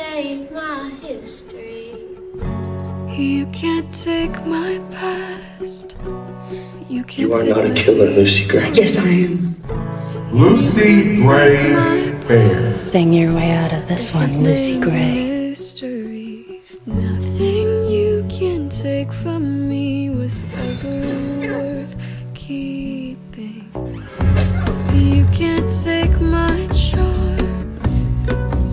save my history. You can't take my past. You can't. You are not a killer, Lucy Gray. Yes, I am. Lucy Gray Baird. Sing your way out of this one, Lucy Gray. Mystery. Nothing you can take from me was ever worth keeping. You can't take my charm.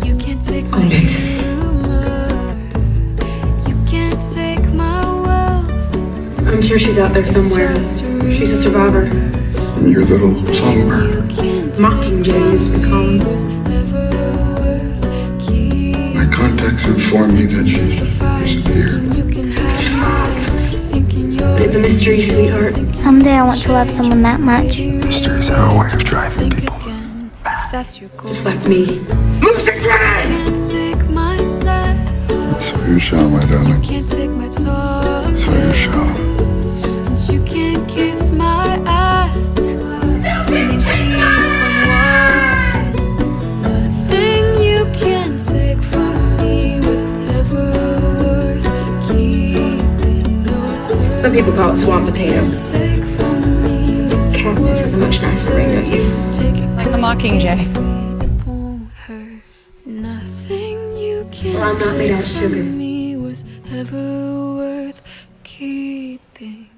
You can't take my humor. You can't take my wealth. I'm sure she's out there somewhere. She's a survivor. And your little songbird. Mockingjay has become. My contacts inform me that she's disappeared. It's a mystery, sweetheart. Someday I want to love someone that much. Mysteries are a way of driving people back. Just like me. Lucy Gray! So you shall, my darling. So you shall. Some people call it swamp potato. This is a much nicer ring, don't you? Like the Mockingjay. Well, I'm not made out of sugar.